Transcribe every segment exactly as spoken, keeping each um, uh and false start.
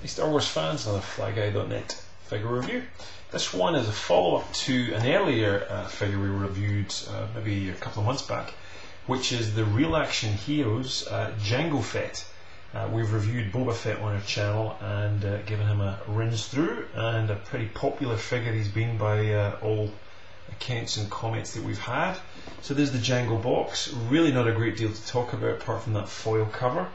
Hey Star Wars fans, another Flyguy dot net figure review. This one is a follow-up to an earlier uh, figure we reviewed uh, maybe a couple of months back, which is the Real Action Heroes uh, Jango Fett. Uh, we've reviewed Boba Fett on our channel and uh, given him a rinse through, and a pretty popular figure he's been by uh, all accounts and comments that we've had. So there's the Jango box. Really not a great deal to talk about apart from that foil cover.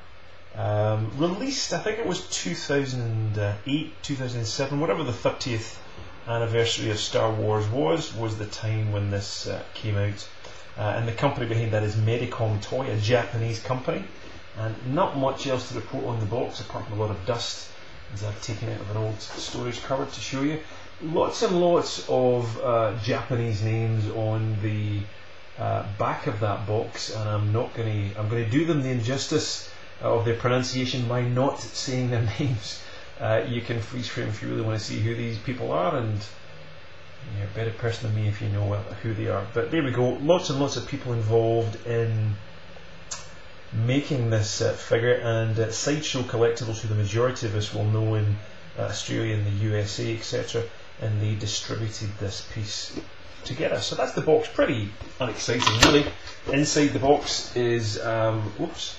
Um, released, I think it was two thousand eight, two thousand seven, whatever the thirtieth anniversary of Star Wars was, was the time when this uh, came out. Uh, and the company behind that is Medicom Toy, a Japanese company. And not much else to report on the box apart from a lot of dust, as I've taken out of an old storage cupboard to show you. Lots and lots of uh, Japanese names on the uh, back of that box, and I'm not going to. I'm going to do them the injustice of their pronunciation by not saying their names. Uh, you can freeze frame if you really want to see who these people are, and you're a better person than me if you know who they are. But there we go, lots and lots of people involved in making this uh, figure, and uh, Sideshow Collectibles, who the majority of us will know in uh, Australia and the U S A, et cetera, and they distributed this piece together. So that's the box, pretty unexciting really. Inside the box is, um, whoops,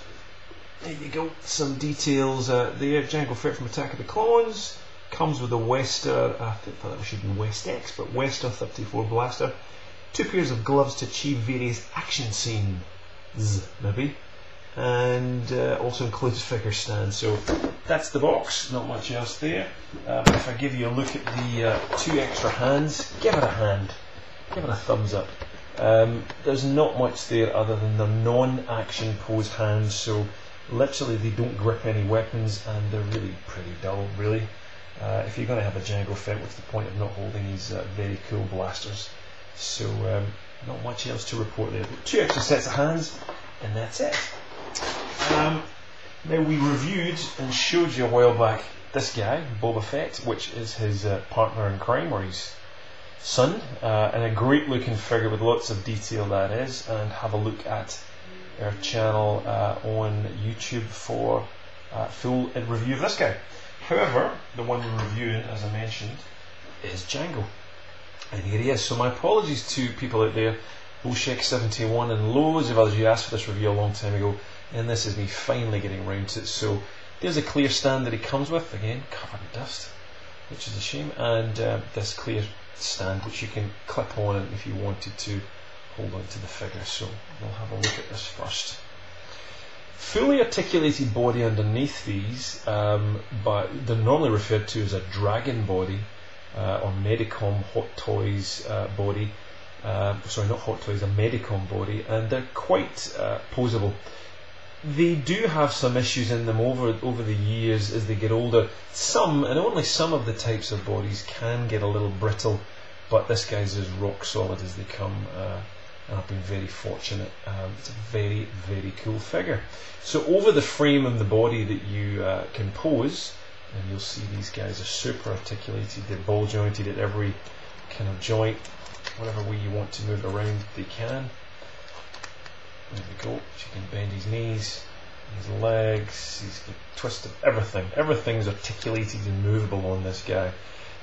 there you go, some details uh, there. Jango Fett from Attack of the Clones, comes with a WESTAR, I thought it should be WestX, but WESTAR thirty-four blaster, two pairs of gloves to achieve various action scenes, maybe, and uh, also includes figure stands. So that's the box, not much else there. Uh, but if I give you a look at the uh, two extra hands, give it a hand, give it a thumbs up. Um, there's not much there other than the non-action pose hands, so literally they don't grip any weapons, and they're really pretty dull really. Uh, if you're going to have a Jango Fett, what's the point of not holding these uh, very cool blasters? So um, not much else to report there. Two extra sets of hands, and that's it. Um, now, we reviewed and showed you a while back this guy, Boba Fett, which is his uh, partner in crime, or his son, uh, and a great looking figure with lots of detail, that is. And have a look at our channel uh, on YouTube for uh, full review of this guy. However, the one we're reviewing, as I mentioned, is Jango, and here he is. So my apologies to people out there, Bolshek seventy-one and loads of others. You asked for this review a long time ago, and this is me finally getting around to it. So there's a clear stand that he comes with, again covered in dust, which is a shame, and uh, this clear stand which you can clip on it if you wanted to hold on to the figure. So we'll have a look at this first. Fully articulated body underneath these, um, but they're normally referred to as a dragon body, uh, or Medicom Hot Toys uh, body. Uh, sorry, not Hot Toys, a Medicom body, and they're quite uh, poseable. They do have some issues in them over over the years as they get older. Some, and only some, of the types of bodies can get a little brittle, but this guy's as rock solid as they come. Uh, and I've been very fortunate. Um, it's a very, very cool figure. So over the frame and the body that you uh, can pose, and you'll see these guys are super articulated, they're ball jointed at every kind of joint, whatever way you want to move around they can. There we go, so you can bend his knees, his legs, he's twisted, everything. Everything's articulated and movable on this guy.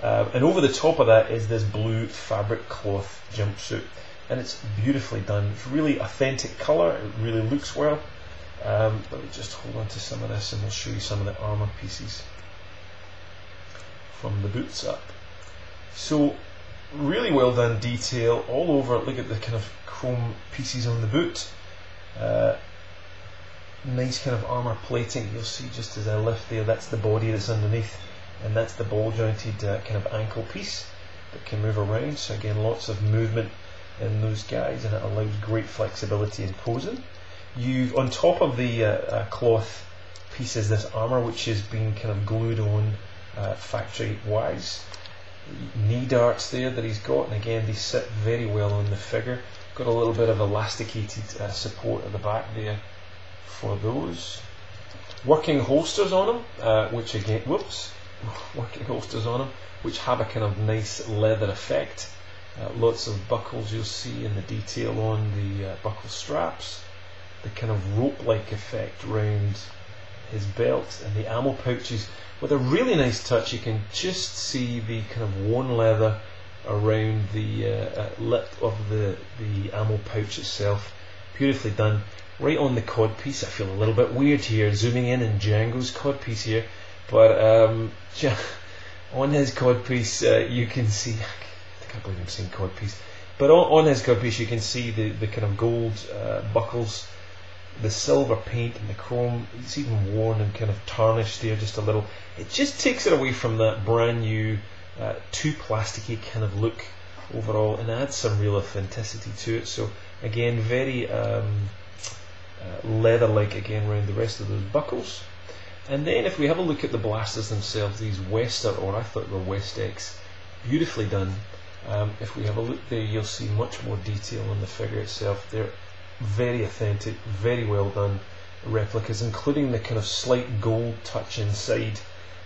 Uh, and over the top of that is this blue fabric cloth jumpsuit, and it's beautifully done. It's really authentic colour, it really looks well. Um, let me just hold on to some of this and we'll show you some of the armour pieces from the boots up. So really well done detail all over. Look at the kind of chrome pieces on the boot. Uh, nice kind of armour plating. You'll see just as I lift there, that's the body that's underneath, and that's the ball jointed uh, kind of ankle piece that can move around. So again, lots of movement in those guys, and it allows great flexibility in posing. You, on top of the uh, uh, cloth piece is this armour which has been kind of glued on uh, factory wise. Knee darts there that he's got, and again they sit very well on the figure. Got a little bit of elasticated uh, support at the back there for those. Working holsters on them, uh, which again, whoops, working holsters on them, which have a kind of nice leather effect. Uh, lots of buckles you'll see in the detail on the uh, buckle straps, the kind of rope-like effect around his belt, and the ammo pouches. With a really nice touch, you can just see the kind of worn leather around the uh, lip of the, the ammo pouch itself. Beautifully done. Right on the codpiece. I feel a little bit weird here, zooming in in Jango's codpiece here, but um, yeah, on his codpiece uh, you can see, I can't believe I'm saying codpiece, but on, on his codpiece you can see the, the kind of gold uh, buckles, the silver paint and the chrome. It's even worn and kind of tarnished there just a little. It just takes it away from that brand new, uh, too plasticky kind of look overall and adds some real authenticity to it. So again, very um, Uh, leather-like again around the rest of those buckles. And then if we have a look at the blasters themselves, these WESTAR, or I thought they were WestX, beautifully done. Um, if we have a look there, you'll see much more detail on the figure itself. They're very authentic, very well done replicas, including the kind of slight gold touch inside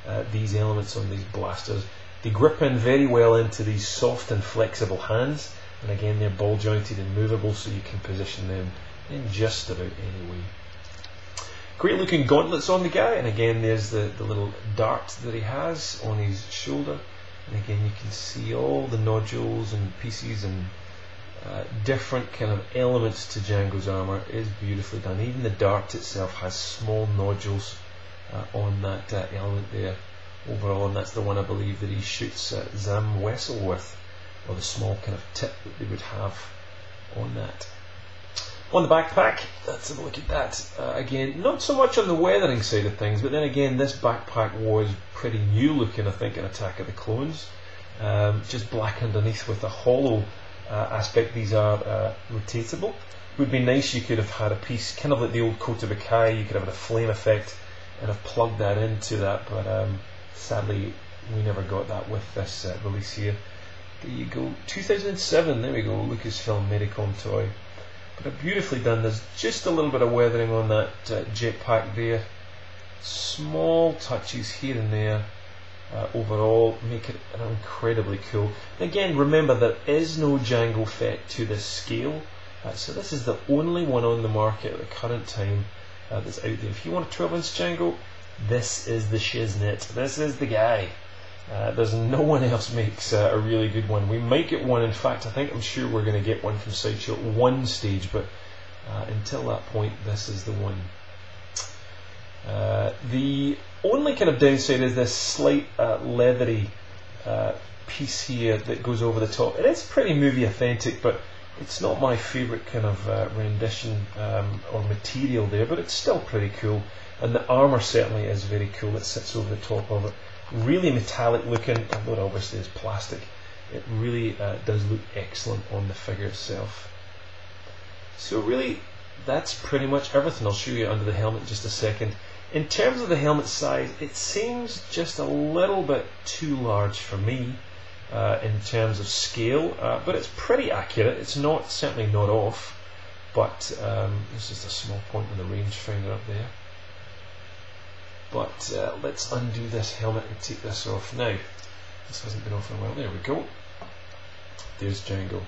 uh, these elements on these blasters. They grip in very well into these soft and flexible hands, and again they're ball jointed and movable, so you can position them in just about any way. Great looking gauntlets on the guy, and again there's the, the little dart that he has on his shoulder, and again you can see all the nodules and pieces and uh, different kind of elements to Jango's armour. Is beautifully done. Even the dart itself has small nodules uh, on that uh, element there overall, and that's the one I believe that he shoots uh, Zam Wesell with, or the small kind of tip that they would have on that. On the backpack, let's have a look at that. Uh, again, not so much on the weathering side of things, but then again, this backpack was pretty new looking, I think, in Attack of the Clones. Um, just black underneath with a hollow uh, aspect. These are uh, rotatable. It would be nice, you could have had a piece, kind of like the old Kotobukiya, you could have had a flame effect and have plugged that into that, but um, sadly, we never got that with this uh, release here. There you go, two thousand seven, there we go, Lucasfilm Medicom Toy. But beautifully done. There's just a little bit of weathering on that uh, jetpack there. Small touches here and there uh, overall make it an incredibly cool. And again, remember there is no Jango Fett to this scale, uh, so this is the only one on the market at the current time uh, that's out there. If you want a twelve inch Jango, this is the shiznit. This is the guy. Uh, there's no one else makes uh, a really good one. We might get one, in fact, I think I'm sure we're going to get one from Sideshow at one stage, but uh, until that point, this is the one. Uh, the only kind of downside is this slight uh, leathery uh, piece here that goes over the top. It is pretty movie authentic, but it's not my favourite kind of uh, rendition um, or material there, but it's still pretty cool. And the armour certainly is very cool. It sits over the top of it. Really metallic looking, although it obviously is plastic. It really uh, does look excellent on the figure itself. So really, that's pretty much everything. I'll show you under the helmet in just a second. In terms of the helmet size, it seems just a little bit too large for me uh, in terms of scale, uh, but it's pretty accurate. It's not certainly not off, but um, it's just a small point on the rangefinder up there. But uh, let's undo this helmet and take this off now. This hasn't been off in a while. There we go. There's Jango.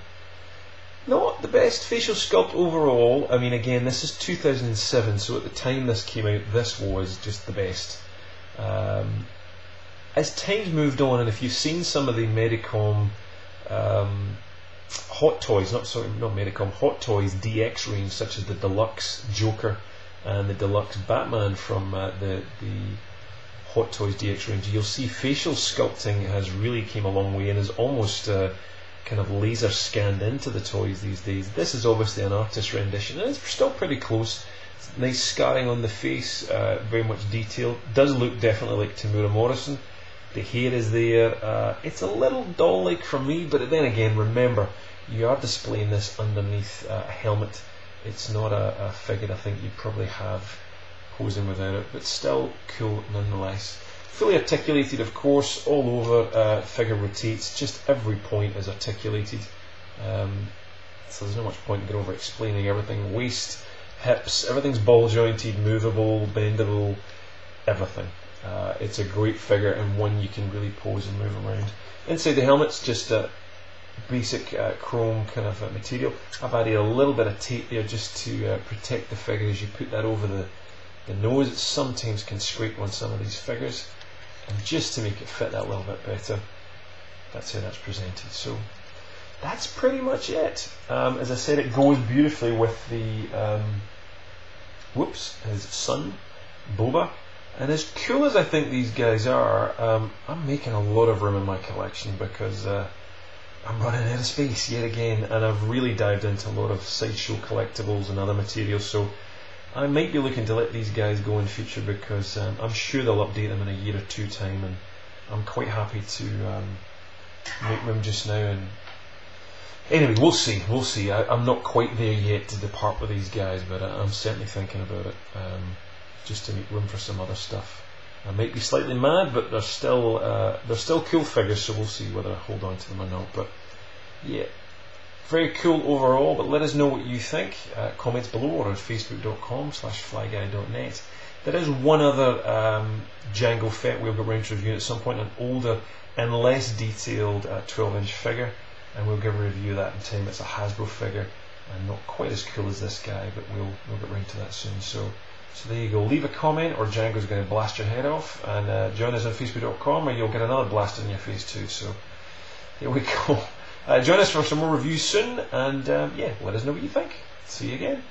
Not the best facial sculpt overall. I mean, again, this is two thousand seven, so at the time this came out, this was just the best. Um, as time's moved on, and if you've seen some of the Medicom um, Hot Toys, not sorry, not Medicom, Hot Toys D X range, such as the Deluxe Joker and the Deluxe Batman from uh, the, the Hot Toys D X range, you'll see facial sculpting has really came a long way and is almost uh, kind of laser scanned into the toys these days. This is obviously an artist rendition and it's still pretty close. It's nice scarring on the face, uh, very much detail. Does look definitely like Temuera Morrison. The hair is there. Uh, it's a little doll-like for me, but then again, remember, you are displaying this underneath uh, a helmet. It's not a, a figure I think you'd probably have posing without it, but still cool nonetheless. Fully articulated, of course, all over, uh, figure rotates, just every point is articulated, um, so there's not much point in over explaining everything. Waist, hips, everything's ball jointed, movable, bendable, everything. Uh, it's a great figure and one you can really pose and move around. Inside the helmet's just a basic uh, chrome kind of uh, material. I've added a little bit of tape there just to uh, protect the figure as you put that over the, the nose. It sometimes can scrape on some of these figures. and just to make it fit that little bit better, that's how that's presented. So that's pretty much it. Um, as I said, it goes beautifully with the um, whoops, his son Boba. And as cool as I think these guys are, um, I'm making a lot of room in my collection because uh, I'm running out of space yet again, and I've really dived into a lot of Sideshow Collectibles and other materials, so I might be looking to let these guys go in future because um, I'm sure they'll update them in a year or two time, and I'm quite happy to um, make room just now. And anyway, we'll see, we'll see. I, I'm not quite there yet to depart with these guys, but I, I'm certainly thinking about it, um, just to make room for some other stuff. I might be slightly mad, but they're still uh, they're still cool figures, so we'll see whether I hold on to them or not. But yeah, very cool overall. But let us know what you think. Uh, comments below or on facebook dot com slash flyguy dot net. There is one other um, Jango Fett we'll go around to review at some point, an older and less detailed twelve inch uh, figure, and we'll give a review of that in time. It's a Hasbro figure and not quite as cool as this guy, but we'll we'll get round to that soon. So. So there you go. Leave a comment or Django's going to blast your head off, and uh, join us on facebook dot com or you'll get another blast in your face too. So here we go. Uh, join us for some more reviews soon, and um, yeah, let us know what you think. See you again.